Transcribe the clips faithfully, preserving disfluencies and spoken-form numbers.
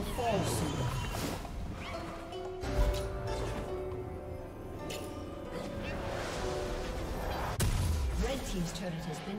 will fall soon. Red team's turret has been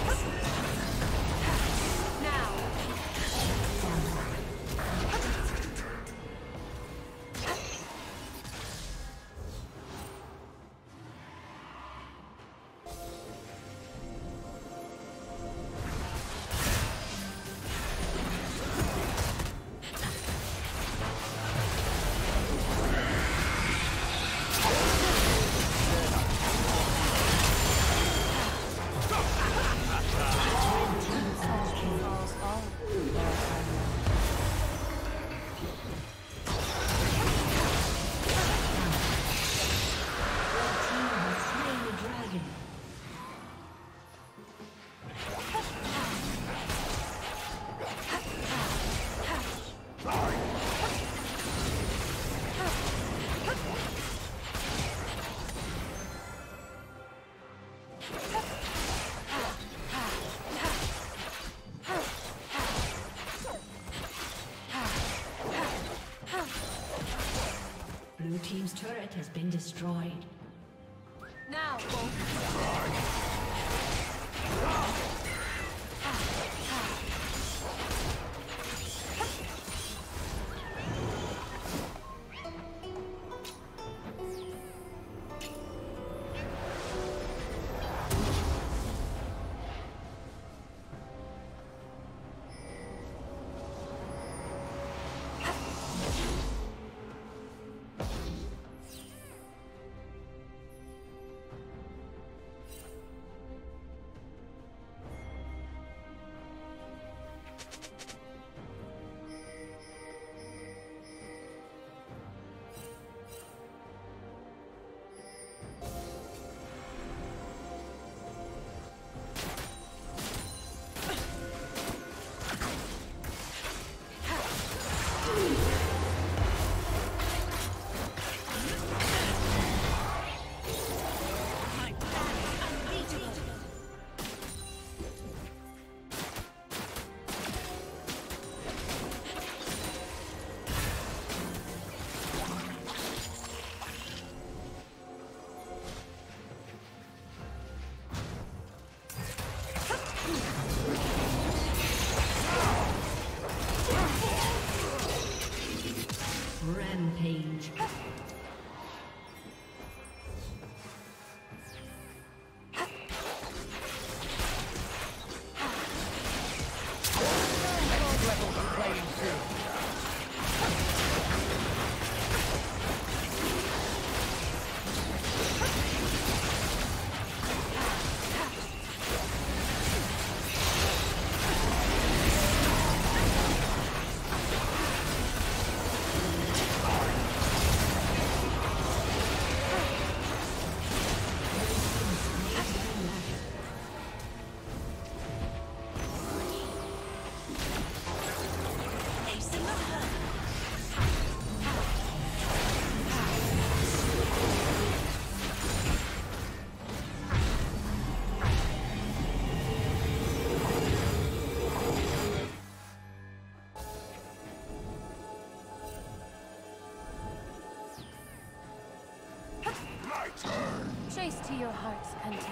Let's go. turret has been destroyed. Now, trace to your heart's content.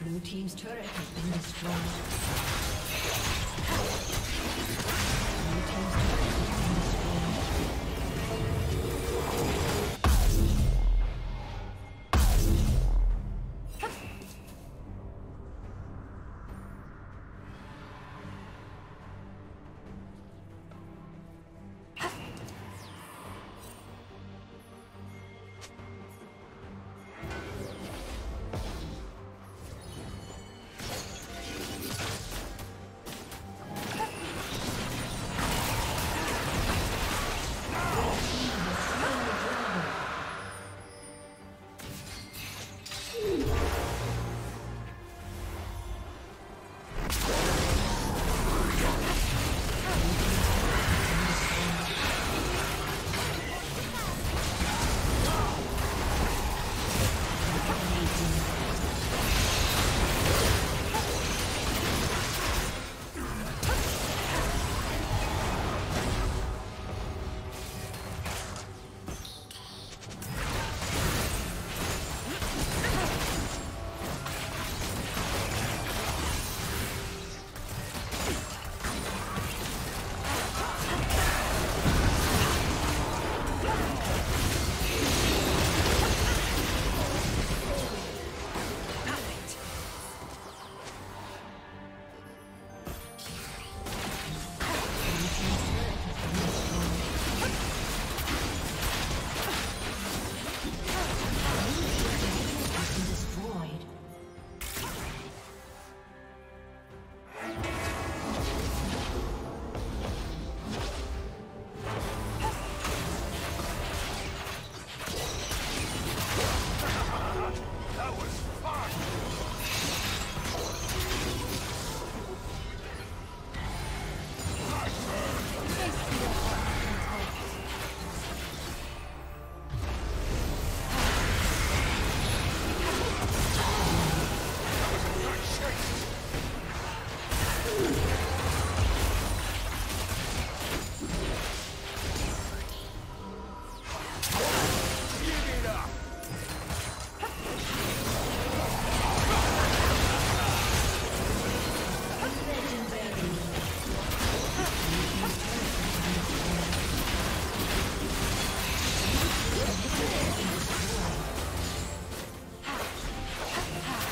Blue team's turret has been destroyed. Blue team's turret has been destroyed.